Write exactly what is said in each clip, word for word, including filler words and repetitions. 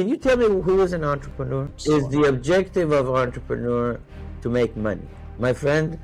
Can you tell me who is an entrepreneur? So is the objective of entrepreneur to make money? My friend,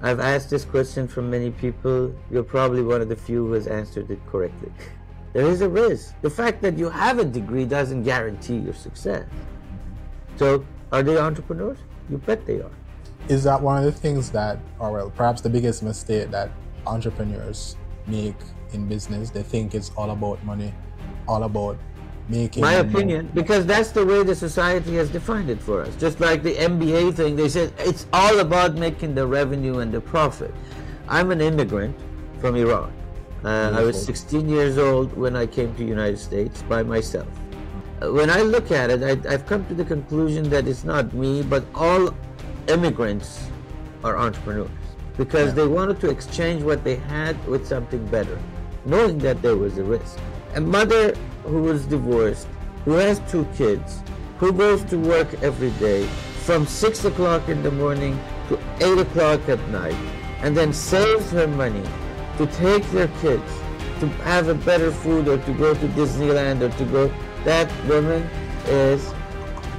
I've asked this question from many people. You're probably one of the few who has answered it correctly. There is a risk. The fact that you have a degree doesn't guarantee your success. So are they entrepreneurs? You bet they are. Is that one of the things that, or well, perhaps the biggest mistake that entrepreneurs make in business? They think it's all about money, all about making. My opinion, money. Because that's the way the society has defined it for us. Just like the M B A thing, they said it's all about making the revenue and the profit. I'm an immigrant from Iran. Uh, I was sixteen years old when I came to the United States by myself. When I look at it, I, I've come to the conclusion that it's not me, but all immigrants are entrepreneurs because yeah. they wanted to exchange what they had with something better, knowing that there was a risk. A mother who was divorced, who has two kids, who goes to work every day from six o'clock in the morning to eight o'clock at night, and then saves her money to take their kids to have a better food or to go to Disneyland or to go, that woman is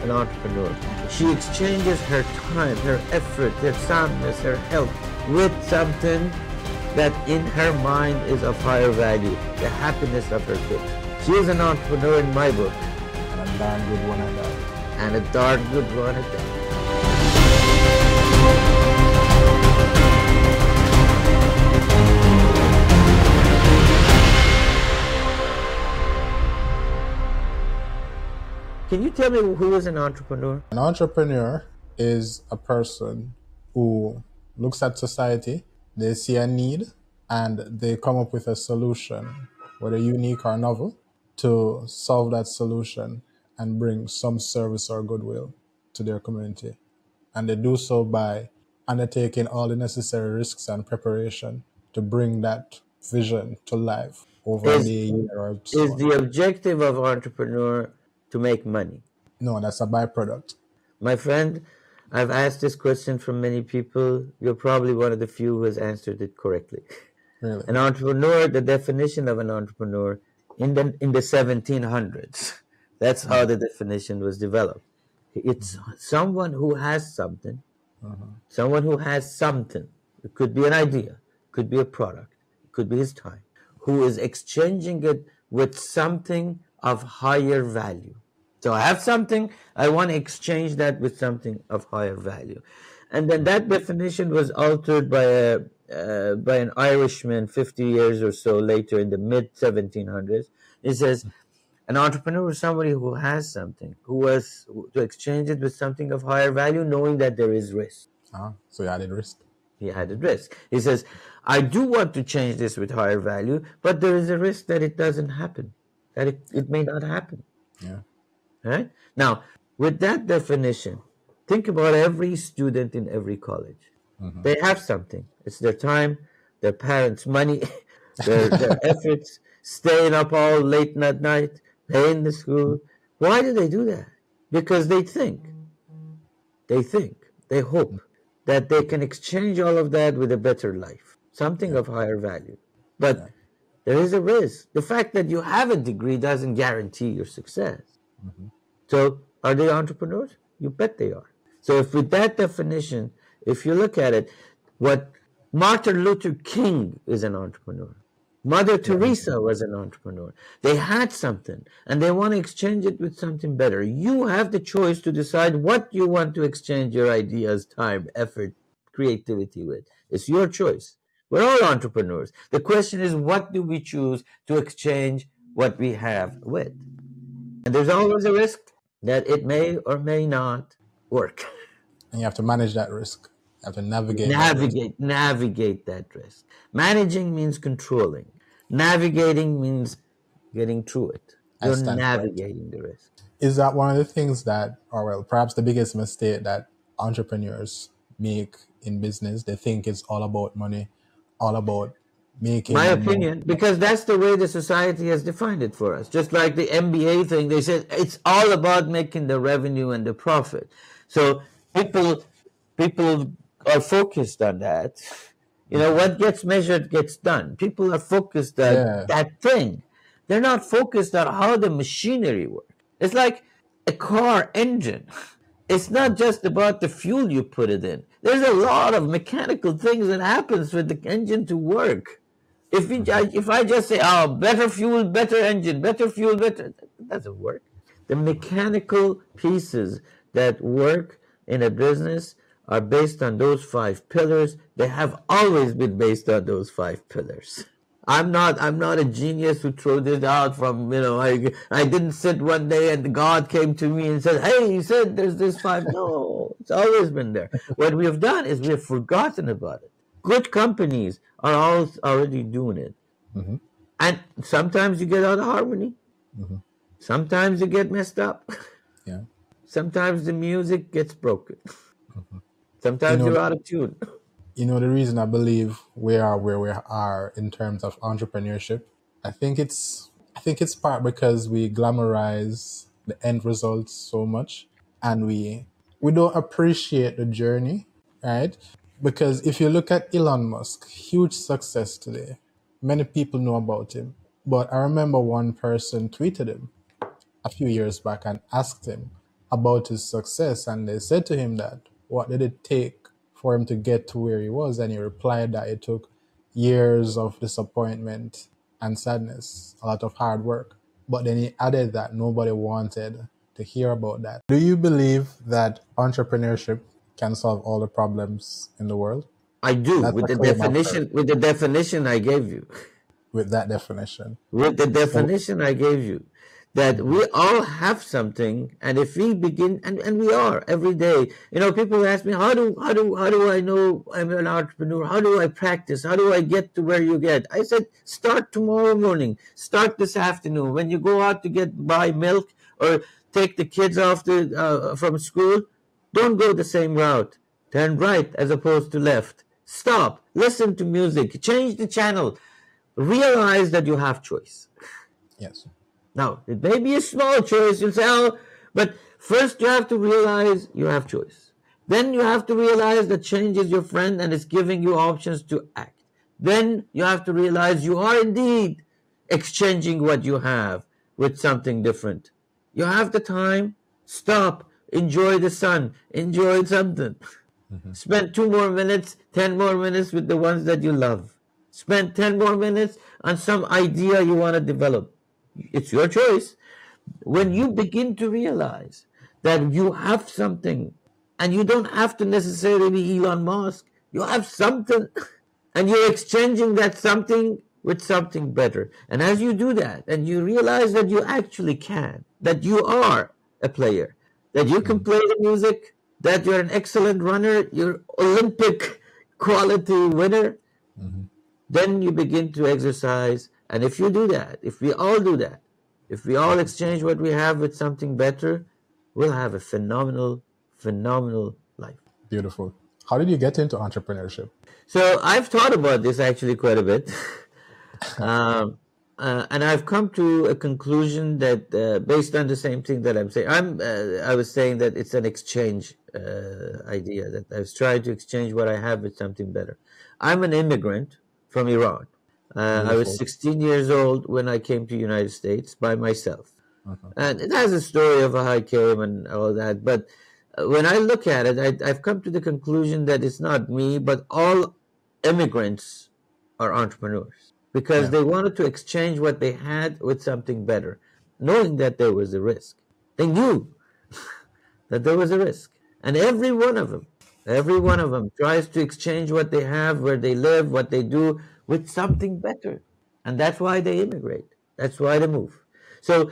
an entrepreneur. She exchanges her time, her effort, her soundness, her health with something that in her mind is of higher value, the happiness of her kids. She is an entrepreneur in my book. And a darn good one at that. And a darn good one at that. Can you tell me who is an entrepreneur? An entrepreneur is a person who looks at society, they see a need, and they come up with a solution, whether unique or novel, to solve that solution and bring some service or goodwill to their community. And they do so by undertaking all the necessary risks and preparation to bring that vision to life over the year or so. Is the objective of entrepreneur to make money? No, that's a byproduct. My friend, I've asked this question from many people. You're probably one of the few who has answered it correctly. Really? An entrepreneur, the definition of an entrepreneur in the, in the seventeen hundreds, that's how the definition was developed. It's someone who has something, uh-huh. someone who has something. It could be an idea, could be a product, could be his time, who is exchanging it with something of higher value. So I have something, I want to exchange that with something of higher value. And then that definition was altered by a uh, by an Irishman fifty years or so later in the mid seventeen hundreds. It says, an entrepreneur is somebody who has something, who was to exchange it with something of higher value, knowing that there is risk. Ah, so he added risk. He added risk. He says, I do want to change this with higher value, but there is a risk that it doesn't happen, that it, it may not happen. Yeah. Right? Now, with that definition, think about every student in every college. Mm-hmm. They have something. It's their time, their parents' money, their, their efforts, staying up all late at night, paying the school. Why do they do that? Because they think, they think, they hope that they can exchange all of that with a better life, something yeah. of higher value. But yeah. there is a risk. The fact that you have a degree doesn't guarantee your success. Mm-hmm. So are they entrepreneurs? You bet they are. So if with that definition, if you look at it, what Martin Luther King is an entrepreneur. Mother yeah. Teresa was an entrepreneur. They had something and they want to exchange it with something better. You have the choice to decide what you want to exchange your ideas, time, effort, creativity with. It's your choice. We're all entrepreneurs. The question is, what do we choose to exchange what we have with? And there's always a risk that it may or may not work. And you have to manage that risk. You have to navigate. Navigate, that navigate that risk. Managing means controlling. Navigating means getting through it. You're navigating the risk. Is that one of the things that, or well, perhaps the biggest mistake that entrepreneurs make in business? They think it's all about money, all about making. My opinion, money. Because that's the way the society has defined it for us. Just like the M B A thing, they said it's all about making the revenue and the profit. So people, people are focused on that. You know, what gets measured gets done. People are focused on yeah. that thing. They're not focused on how the machinery works. It's like a car engine. It's not just about the fuel you put it in. There's a lot of mechanical things that happens for the engine to work. If, we, if I just say, oh, better fuel, better engine, better fuel, better, that doesn't work. The mechanical pieces that work in a business are based on those five pillars. They have always been based on those five pillars. I'm not, I'm not a genius who threw this out from, you know, I, I didn't sit one day and God came to me and said, hey, you said there's this five. No, it's always been there. What we have done is we have forgotten about it. Good companies are all already doing it. Mm-hmm. And sometimes you get out of harmony. Mm-hmm. Sometimes you get messed up. Yeah. Sometimes the music gets broken. Mm-hmm. Sometimes you know, you're out of tune. You know, the reason I believe we are where we are in terms of entrepreneurship, I think it's I think it's part because we glamorize the end results so much, and we we don't appreciate the journey, right? Because if you look at Elon Musk, huge success today. Many people know about him, but I remember one person tweeted him a few years back and asked him about his success, and they said to him that what did it take for him to get to where he was, and he replied that it took years of disappointment and sadness, a lot of hard work. But then he added that nobody wanted to hear about that. Do you believe that entrepreneurship can solve all the problems in the world? I do, with the definition, with the definition I gave you. With that definition. With the definition I gave you. That we all have something, and if we begin, and, and we are every day. You know, people ask me, how do how do how do I know I'm an entrepreneur? How do I practice? How do I get to where you get? I said, start tomorrow morning, start this afternoon. When you go out to get buy milk or take the kids off the uh, from school, don't go the same route. Turn right as opposed to left. Stop. Listen to music. Change the channel. Realize that you have choice. Yes. Now, it may be a small choice, you'll say, oh, but first you have to realize you have choice. Then you have to realize that change is your friend and it's giving you options to act. Then you have to realize you are indeed exchanging what you have with something different. You have the time, stop, enjoy the sun, enjoy something. Mm-hmm. Spend two more minutes, ten more minutes with the ones that you love. Spend ten more minutes on some idea you want to develop. It's your choice. When you begin to realize that you have something, and you don't have to necessarily be Elon Musk, you have something, and you're exchanging that something with something better. And as you do that, and you realize that you actually can, that you are a player, that you can play the music, that you're an excellent runner, you're Olympic quality winner, mm-hmm. then you begin to exercise. And if you do that, if we all do that, if we all exchange what we have with something better, we'll have a phenomenal, phenomenal life. Beautiful. How did you get into entrepreneurship? So I've thought about this actually quite a bit. um, uh, and I've come to a conclusion that uh, based on the same thing that I'm saying, I'm, uh, I was saying that it's an exchange uh, idea, that I was trying to exchange what I have with something better. I'm an immigrant from Iran. Uh, I was sixteen years old when I came to the United States by myself. Uh-huh. And it has a story of how I came and all that. But when I look at it, I, I've come to the conclusion that it's not me, but all immigrants are entrepreneurs because yeah. they wanted to exchange what they had with something better, knowing that there was a risk. They knew that there was a risk. And every one of them, every one of them tries to exchange what they have, where they live, what they do, with something better. And that's why they immigrate. That's why they move. So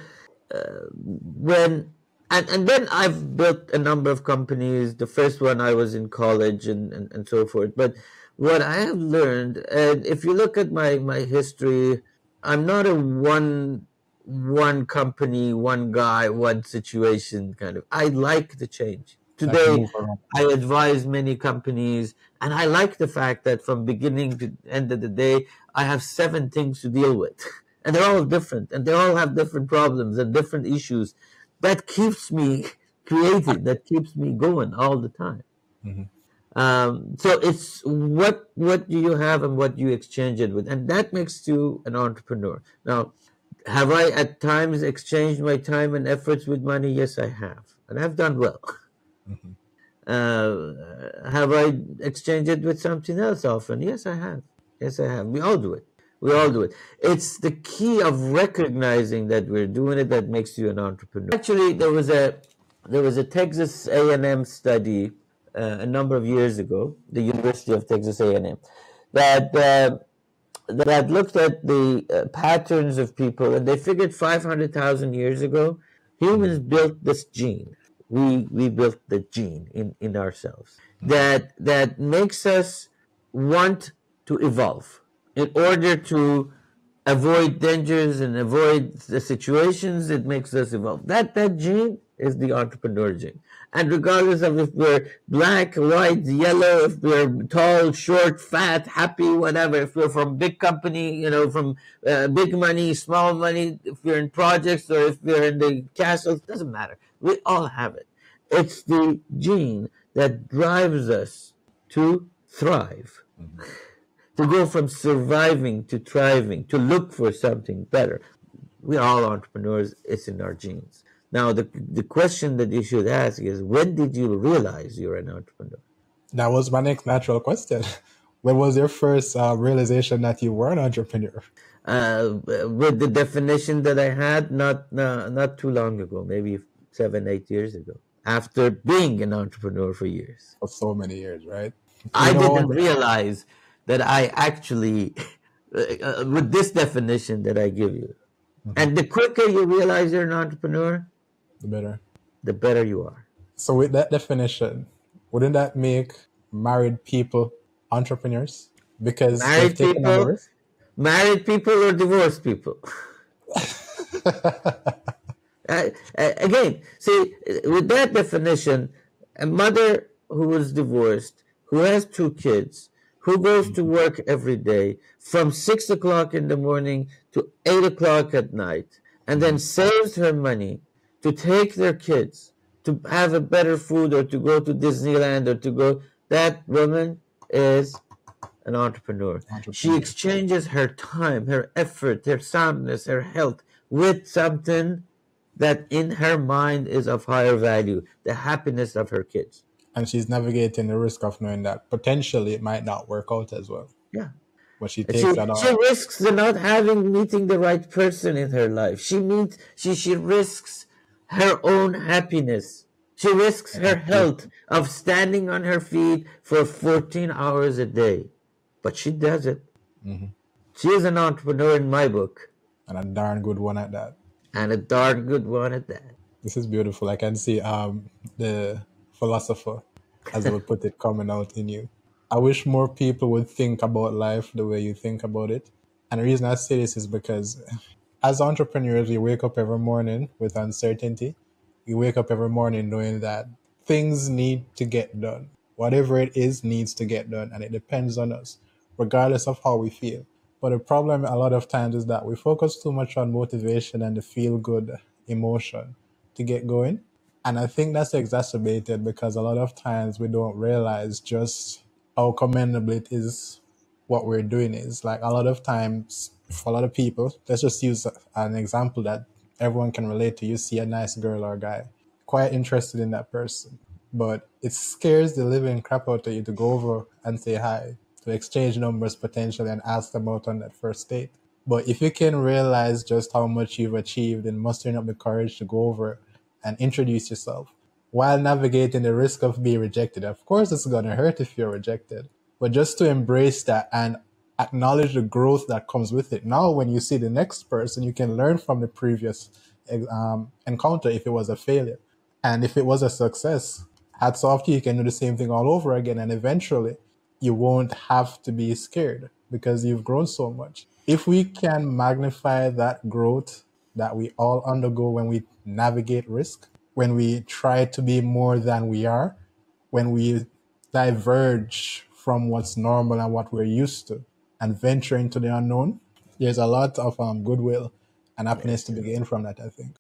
uh, when, and, and then I've built a number of companies. The first one I was in college and, and, and so forth. But what I have learned, and if you look at my, my history, I'm not a one, one company, one guy, one situation kind of, I like the change. Today, I advise many companies, and I like the fact that from beginning to end of the day, I have seven things to deal with. And they're all different, and they all have different problems and different issues. That keeps me creative. That keeps me going all the time. Mm-hmm. um, so it's what, what do you have and what you exchange it with. And that makes you an entrepreneur. Now, Have I at times exchanged my time and efforts with money? Yes, I have. And I've done well. Mm-hmm. uh, have I exchanged it with something else often? Yes, I have. Yes, I have. We all do it. We all do it. It's the key of recognizing that we're doing it that makes you an entrepreneur. Actually, there was a there was a Texas A and M study uh, a number of years ago, the University of Texas A and M, that uh, that looked at the uh, patterns of people, and they figured five hundred thousand years ago, humans built this gene. We we built the gene in in ourselves that that makes us want to evolve in order to avoid dangers and avoid the situations. It makes us evolve. That that gene is the entrepreneur gene. And regardless of if we're black, white, yellow, if we're tall, short, fat, happy, whatever, if we're from big company, you know, from uh, big money, small money, if we're in projects or if we're in the castle, it doesn't matter. We all have it. It's the gene that drives us to thrive. Mm-hmm. To go from surviving to thriving, to look for something better. We're all entrepreneurs. It's in our genes. Now, the the question that you should ask is, when did you realize you're an entrepreneur? That was my next natural question. When was your first uh, realization that you were an entrepreneur? Uh, with the definition that I had, not uh, not too long ago, maybe seven, eight years ago, after being an entrepreneur for years. Of so many years, right? You I know, didn't realize that I actually, uh, with this definition that I give you, mm-hmm. and the quicker you realize you're an entrepreneur, the better. The better you are. So with that definition, wouldn't that make married people entrepreneurs? Because married people, married people or divorced people? uh, again, see, with that definition, a mother who was divorced, who has two kids, who goes to work every day from six o'clock in the morning to eight o'clock at night, and then saves her money to take their kids to have a better food or to go to Disneyland or to go, that woman is an entrepreneur. entrepreneur. She exchanges her time, her effort, her soundness, her health with something that in her mind is of higher value, the happiness of her kids. And she's navigating the risk of knowing that potentially it might not work out as well. Yeah. But she takes she, that on. She risks the not having, meeting the right person in her life. She meets, she, she risks her own happiness. She risks her health of standing on her feet for fourteen hours a day. But she does it. Mm-hmm. She is an entrepreneur in my book. And a darn good one at that. And a darn good one at that. This is beautiful. I can see um, the philosopher, as I would put it, coming out in you. I wish more people would think about life the way you think about it. And the reason I say this is because as entrepreneurs, we wake up every morning with uncertainty. We wake up every morning knowing that things need to get done. Whatever it is needs to get done, and it depends on us, regardless of how we feel. But the problem a lot of times is that we focus too much on motivation and the feel-good emotion to get going. And I think that's exacerbated because a lot of times we don't realize just how commendable it is what we're doing is. Like a lot of times for a lot of people, let's just use an example that everyone can relate to. You see a nice girl or guy, quite interested in that person, but it scares the living crap out of you to go over and say hi, to exchange numbers potentially and ask them out on that first date. But if you can realize just how much you've achieved and mustering up the courage to go over and introduce yourself while navigating the risk of being rejected. Of course, it's going to hurt if you're rejected, but just to embrace that and acknowledge the growth that comes with it. Now, when you see the next person, you can learn from the previous um, encounter if it was a failure. And if it was a success, hats off to you, you can do the same thing all over again. And eventually, you won't have to be scared because you've grown so much. If we can magnify that growth that we all undergo when we navigate risk, when we try to be more than we are, when we diverge from what's normal and what we're used to and venture into the unknown, there's a lot of um, goodwill and happiness to be gained from that, I think.